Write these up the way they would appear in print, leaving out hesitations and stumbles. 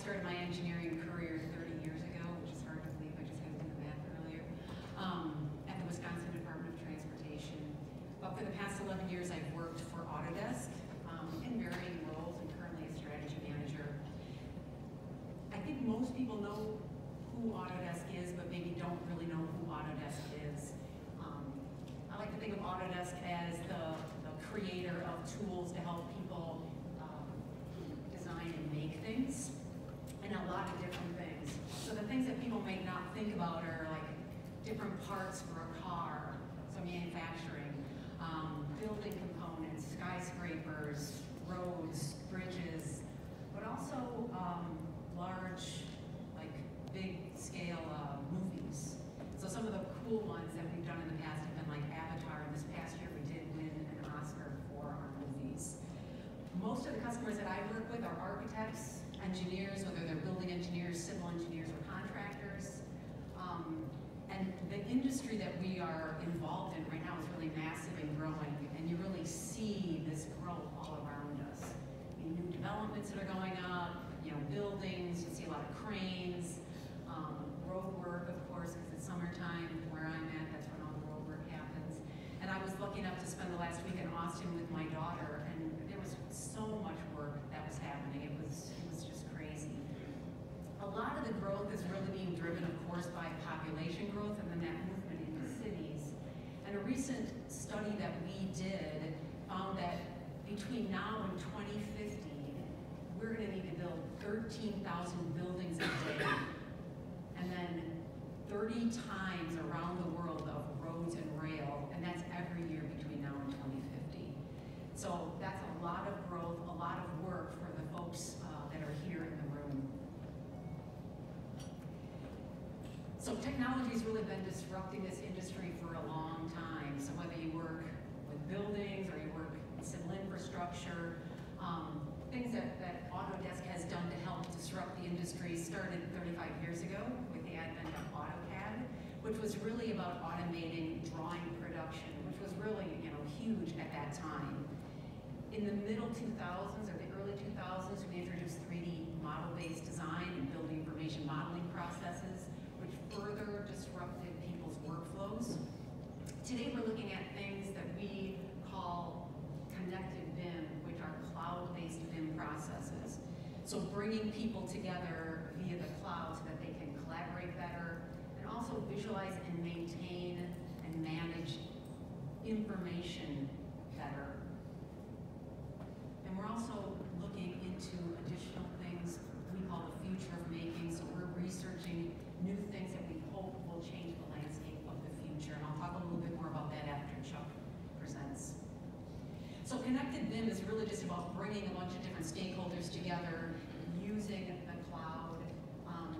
started my engineering career 30 years ago, which is hard to believe. I just had to do the math earlier, at the Wisconsin Department of Transportation. But for the past 11 years, I've worked for Autodesk in varying roles, and currently a strategy manager. I think most people know who Autodesk is, but maybe don't really know who Autodesk is. I like to think of Autodesk as the creator of tools to help people design and make things, and a lot of different things. So the things that people may not think about are like different parts for a car, so manufacturing, building components, skyscrapers, roads, bridges, but also large, like big scale movies. So some of the cool ones that we've done in the past have been like Avatar, and this past year we did win an Oscar for our movies. Most of the customers that I work with are architects, engineers, whether they're building engineers, civil engineers, or contractors. And the industry that we are involved in right now is really massive and growing, and you really see this growth all around us. I mean, new developments that are going up, you know, buildings, you see a lot of cranes, road work, of course, because it's summertime where I'm at, that's when all the road work happens. And I was lucky enough to spend the last week in Austin with my daughter, and there was so much work that was happening. It was just crazy. A lot of the growth is really being driven, of course, by population growth and then that movement into cities. And a recent study that we did found that between now and 2050, we're going to need to build 13,000 buildings a day, and then 30 times around the world of roads and rail, and that's every year between now and 2050. So that's a lot of growth, a lot of work for the folks that are here in the room. So technology's really been disrupting this industry for a long time. So whether you work with buildings or you work in civil infrastructure, things that Autodesk has done to help disrupt the industry started 35 years ago with the advent of AutoCAD, which was really about automating drawing production, which was really, you know, huge at that time. In the middle 2000s or the early 2000s, we introduced 3D model-based design and building information modeling processes, which further disrupted people's workflows. Today, we're looking at things that we call connected BIM, our cloud-based BIM processes. So bringing people together via the cloud so that they can collaborate better and also visualize and maintain and manage information better. And we're also looking into additional things we call the future of making. So we're researching new things that we hope will change the landscape of the future. And I'll talk a little bit more about that after Chuck presents. So Connected BIM is really just about bringing a bunch of different stakeholders together, using the cloud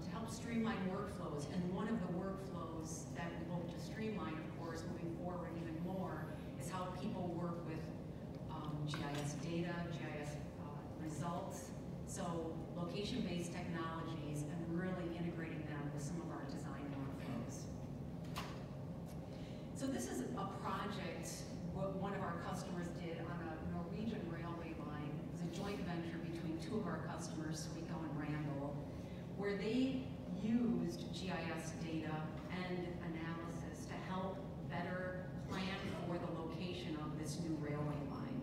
to help streamline workflows. And one of the workflows that we hope to streamline, of course, moving forward even more, is how people work with GIS data, GIS results. So location-based technologies and really integrating them with some of our design workflows. So this is a project one of our customers did on a Norwegian railway line. It was a joint venture between two of our customers, Sweco and Randall, where they used GIS data and analysis to help better plan for the location of this new railway line.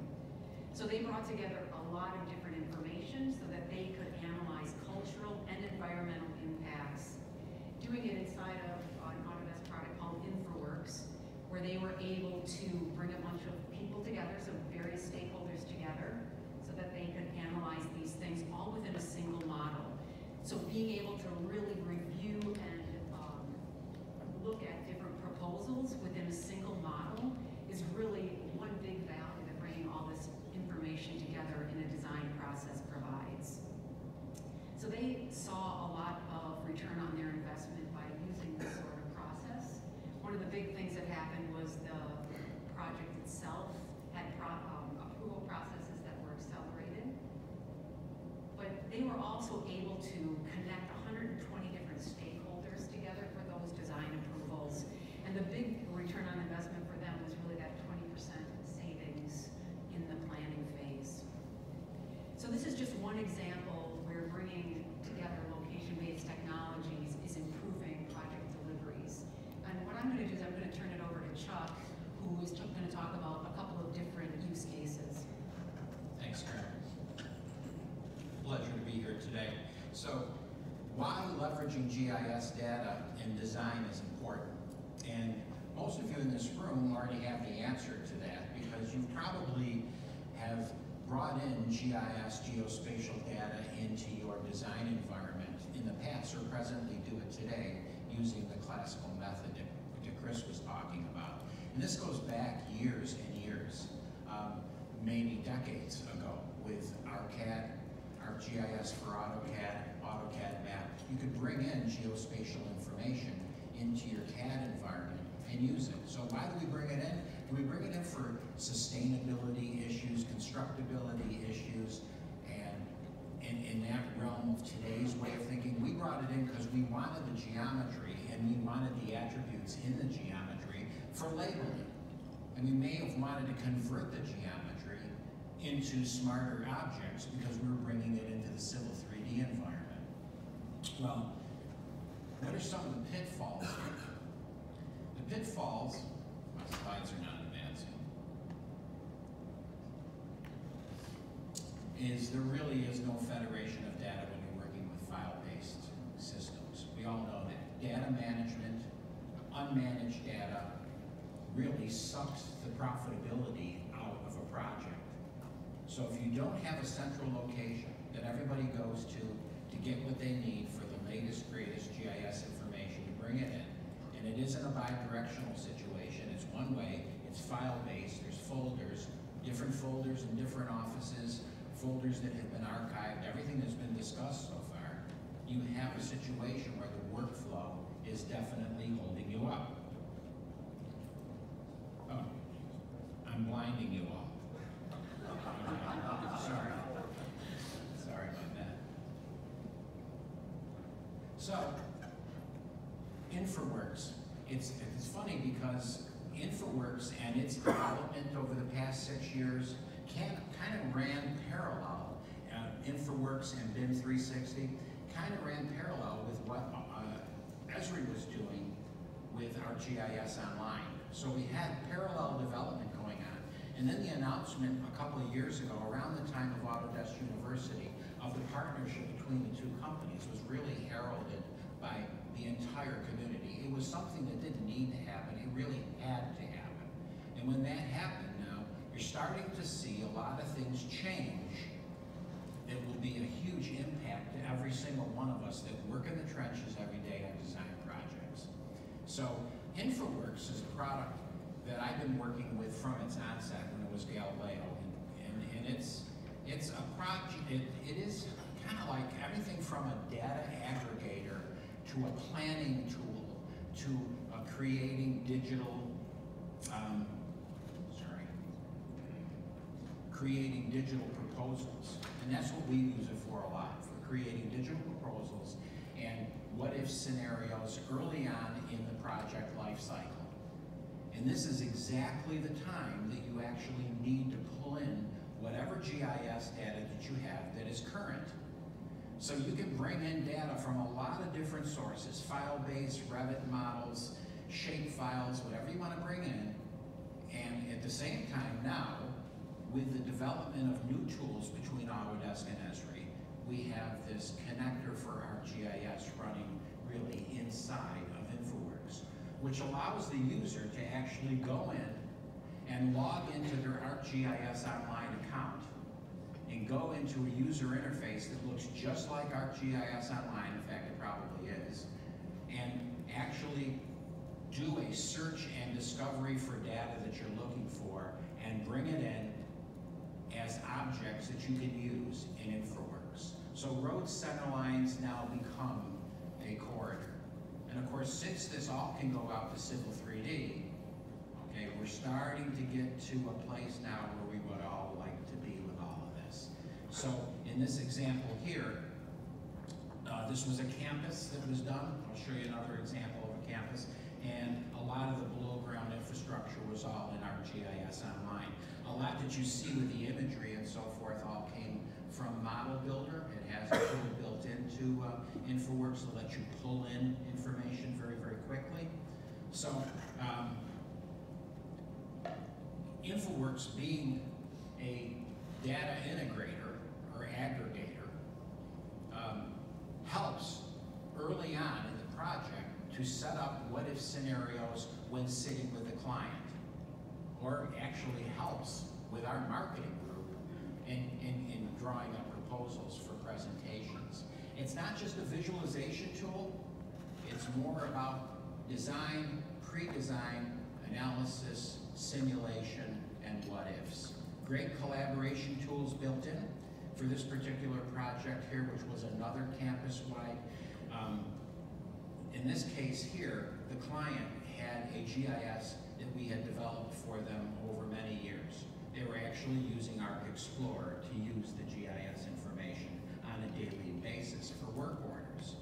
So they brought together a lot of different information so that they could analyze cultural and environmental impacts, doing it inside of an Autodesk product called InfraWorks, where they were able to bring a bunch of people together, so various stakeholders together, so that they could analyze these things all within a single model. So being able to really review and look at different proposals within a single model is really one big value that bringing all this information together in a design process provides. So they saw a lot of return on their investment by using this sort of process. One of the big things that happened was the project itself had approval processes that were accelerated, but they were also able to connect 120 different stakeholders together for those design approvals. And the big return on investment for them was really that 20% savings in the planning phase. So this is just one example where bringing together So why leveraging GIS data in design is important. And most of you in this room already have the answer to that because you probably have brought in GIS, geospatial data, into your design environment in the past or presently do it today using the classical method that Chris was talking about. And this goes back years and years, maybe decades ago with ArcCAD, ArcGIS for AutoCAD, AutoCAD Map. You could bring in geospatial information into your CAD environment and use it. So why do we bring it in? Do we bring it in for sustainability issues, constructability issues, and in that realm of today's way of thinking? We brought it in because we wanted the geometry and we wanted the attributes in the geometry for labeling. And we may have wanted to convert the geometry into smarter objects because we were bringing it into the Civil 3D environment. Well, what are some of the pitfalls? The pitfalls, my slides are not advancing, is there really is no federation of data when you're working with file-based systems. We all know that data management, unmanaged data, really sucks the profitability out of a project. So if you don't have a central location that everybody goes to get what they need for the latest, greatest GIS information, to bring it in, and it isn't a bi-directional situation, it's one way, it's file-based, there's folders, different folders in different offices, folders that have been archived, everything that's been discussed so far, you have a situation where the workflow is definitely holding you up. Oh, I'm blinding you all. Sorry. Sorry about that. So, InfraWorks. It's funny because InfraWorks and its development over the past 6 years kind of ran parallel. InfraWorks and BIM 360 kind of ran parallel with what Esri was doing with our GIS Online. So we had parallel development going on. And then the announcement a couple of years ago, around the time of Autodesk University, of the partnership between the two companies was really heralded by the entire community. It was something that didn't need to happen. It really had to happen. And when that happened now, you're starting to see a lot of things change that will be a huge impact to every single one of us that work in the trenches every day on design projects. So InfraWorks is a product that I've been working with from its onset when it was Galileo. And it's a project, it is kind of like everything from a data aggregator to a planning tool to creating digital, creating digital proposals. And that's what we use it for a lot, for creating digital proposals and what-if scenarios early on in the project life cycle. And this is exactly the time that you actually need to pull in whatever GIS data that you have that is current. So you can bring in data from a lot of different sources, file-based, Revit models, shape files, whatever you want to bring in. And at the same time now, with the development of new tools between Autodesk and Esri, we have this connector for our GIS running really inside of InfraWorks, which allows the user to actually go in and log into their ArcGIS Online account and go into a user interface that looks just like ArcGIS Online, in fact it probably is, and actually do a search and discovery for data that you're looking for and bring it in as objects that you can use in InfraWorks. So road center lines now become a corridor. And of course, since this all can go out to Civil 3D, okay, we're starting to get to a place now where we would all like to be with all of this. So in this example here, this was a campus that was done. I'll show you another example of a campus. And a lot of the below-ground infrastructure was all in our GIS Online. A lot that you see with the imagery and so forth all came from Model Builder. It has a tool built into InfraWorks to let you pull in information very, very quickly. So InfraWorks being a data integrator or aggregator early on in the project to set up what-if scenarios when sitting with the client, or actually helps with our marketing group in drawing up proposals for presentations. It's not just a visualization tool, it's more about design, pre-design, analysis, simulation, and what-ifs. Great collaboration tools built in for this particular project here, which was another campus-wide. In this case here, the client had a GIS that we had developed for them over many years. They were actually using Arc Explorer to use the GIS information on a daily basis for work orders.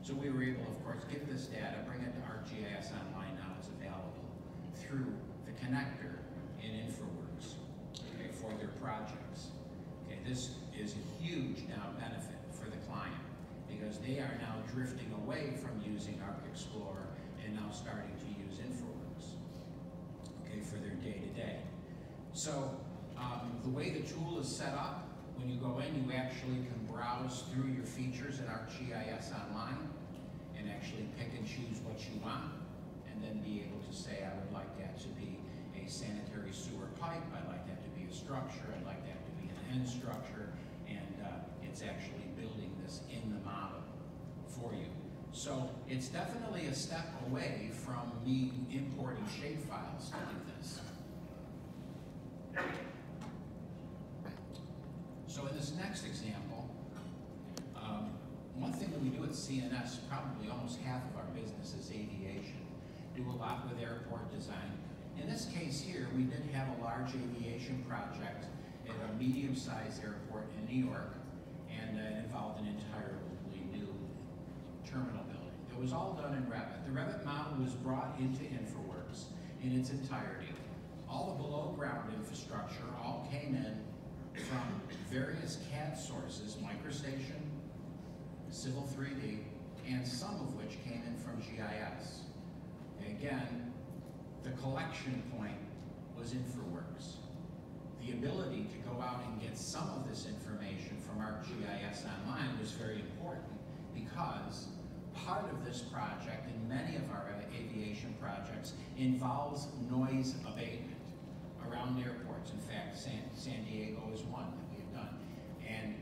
So we were able, of course, get this data, bring it to ArcGIS Online. Now it's available through the connector in InfraWorks, okay, for their projects. Okay, this is a huge now benefit for the client because they are now drifting away from using Arc Explorer and now starting to use InfraWorks, okay, for their day-to-day. So the way the tool is set up, when you go in, you actually can browse through your features at ArcGIS Online and actually pick and choose what you want, and then be able to say, I would like that to be a sanitary sewer pipe, I'd like that to be a structure, I'd like that to be an end structure, and it's actually building this in the model for you. So it's definitely a step away from me importing shapefiles to do this. So in this next example, one thing that we do at CNS, probably almost half of our business is aviation. Do a lot with airport design. In this case here, we did have a large aviation project at a medium-sized airport in New York, and it involved an entirely new terminal building. It was all done in Revit. The Revit model was brought into InfraWorks in its entirety. All the below-ground infrastructure all came in from various CAD sources, MicroStation, Civil 3D, and some of which came in from GIS. Again, the collection point was InfraWorks. The ability to go out and get some of this information from ArcGIS Online was very important because part of this project, and many of our aviation projects, involves noise abatement around airports. In fact, San Diego is one that we have done. And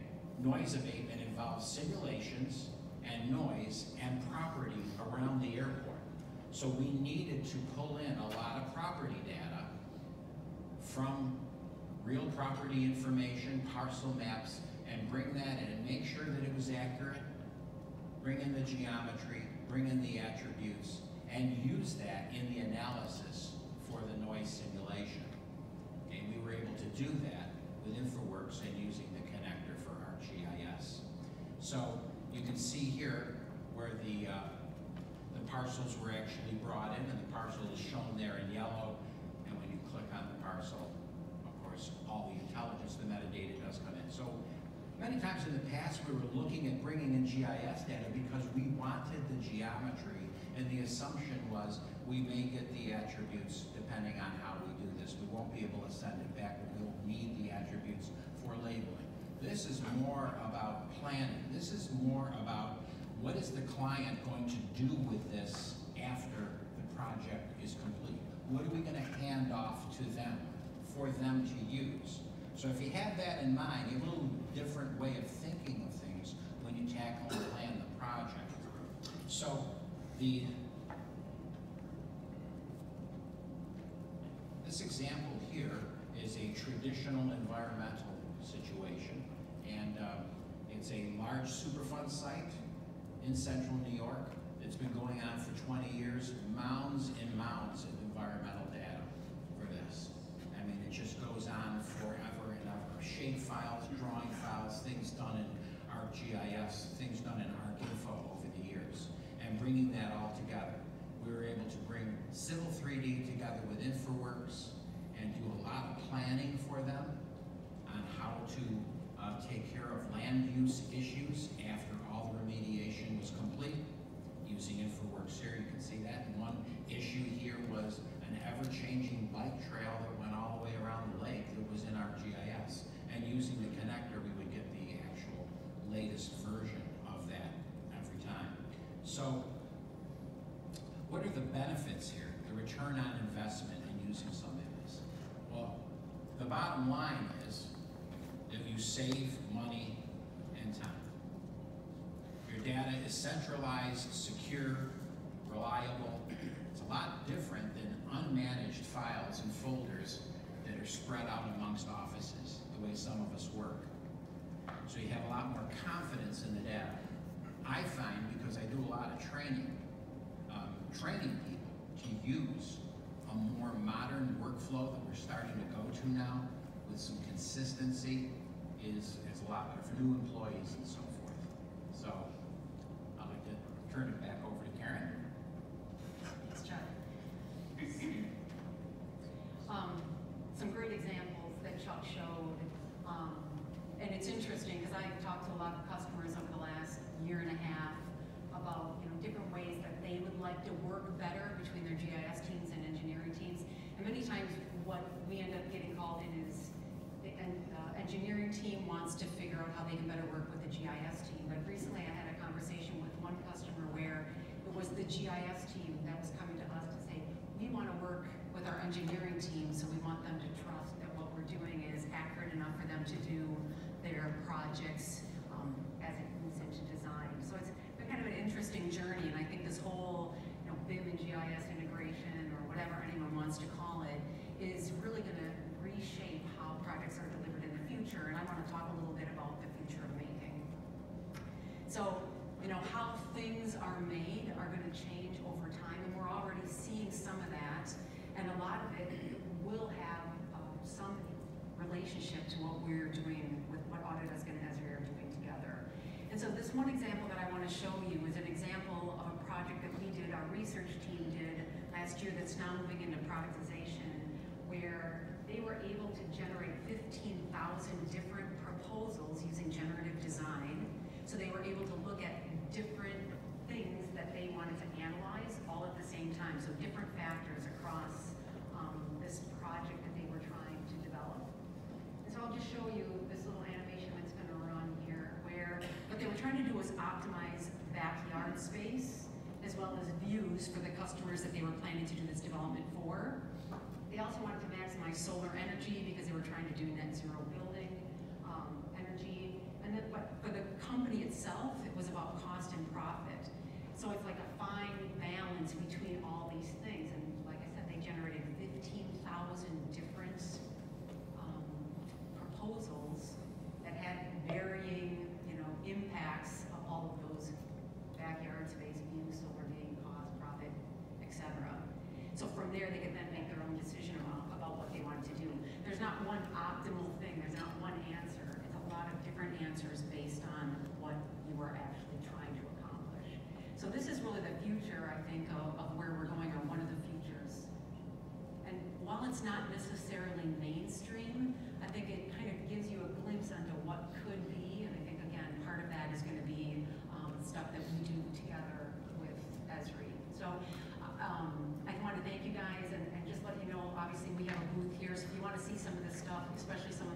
noise abatement involves simulations and noise and property around the airport. So we needed to pull in a lot of property data from real property information, parcel maps, and bring that in and make sure that it was accurate, bring in the geometry, bring in the attributes, and use that in the analysis for the noise simulation. Okay, we were able to do that with InfraWorks and using the connector for ArcGIS. So you can see here where the parcels were actually brought in, and the parcel is shown there in yellow. And when you click on the parcel, of course, all the intelligence, the metadata does come in. So many times in the past, we were looking at bringing in GIS data because we wanted the geometry, and the assumption was we may get the attributes depending on how we do this. We won't be able to send it back, but we'll need the attributes for labeling. This is more about planning. This is more about what is the client going to do with this after the project is complete? What are we going to hand off to them for them to use? So if you have that in mind, you have a little different way of thinking of things when you tackle and plan the project. So this example here is a traditional environmental situation, and it's a large Superfund site in central New York. It's been going on for 20 years, mounds and mounds of environmental data for this. I mean, it just goes on forever and ever. Shape files, drawing files, things done in ArcGIS, things done in ArcInfo over the years, and bringing that all together. We were able to bring Civil 3D together with InfraWorks and do a lot of planning for them on how to take care of land use issues after all the remediation was complete. Using InfraWorks here, you can see that. And one issue here was an ever-changing bike trail that went all the way around the lake that was in ArcGIS. And using the connector, we would get the actual latest version of that every time. So return on investment in using some of this? Well, the bottom line is that you save money and time. Your data is centralized, secure, reliable. It's a lot different than unmanaged files and folders that are spread out amongst offices, the way some of us work. So you have a lot more confidence in the data. I find, because I do a lot of training, training people to use a more modern workflow that we're starting to go to now with some consistency is a lot better for new employees and so forth. So I'd like to turn it back over to Karen. Thanks, Chuck. Some great examples that Chuck showed. And it's interesting because I've talked to a lot of customers over the last year and a half about different ways that they would like to work better between their GIS teams and engineering teams. And many times what we end up getting called in is the engineering team wants to figure out how they can better work with the GIS team. But recently I had a conversation with one customer where it was the GIS team that was coming to us to say, we want to work with our engineering team, so we want them to trust that what we're doing is accurate enough for them to do their projects as it moves into design. So it's been kind of an interesting journey, and I think this whole BIM and GIS integration, or whatever anyone wants to call it, is really going to reshape how projects are delivered in the future, and I want to talk a little bit about the future of making. So how things are made are going to change over time, and we're already seeing some of that, and a lot of it will have some relationship to what we're doing with what Autodesk and Esri are doing together. And so this one example that I want to show you is an example of a project that we did, our research team did last year, that's now moving into productization, where they were able to generate 15,000 different proposals using generative design. So they were able to look at different things that they wanted to analyze all at the same time, so different factors across this project that they were trying to develop. And so I'll just show you this little animation that's going to run here, where what they were trying to do was optimize backyard space as well as views for the customers that they were planning to do this development for. They also wanted to maximize solar energy because they were trying to do net zero building energy. And then, but for the company itself, it was about cost and profit. So it's like a fine balance between all these things. And like I said, they generated 15,000 different proposals that had varying, impacts of all of those: backyard space, view, solar gain, cost, profit, etc. So from there, they could then make their own decision about what they wanted to do. There's not one optimal thing. There's not one answer. It's a lot of different answers based on what you are actually trying to accomplish. So this is really the future, I think, of where we're going, or one of the futures. And while it's not necessarily mainstream, I think it kind of gives you a glimpse onto what could be. And I think, again, part of that is going to be stuff that we do together with Esri. So I want to thank you guys, and just let you know, obviously we have a booth here, so if you want to see some of this stuff, especially some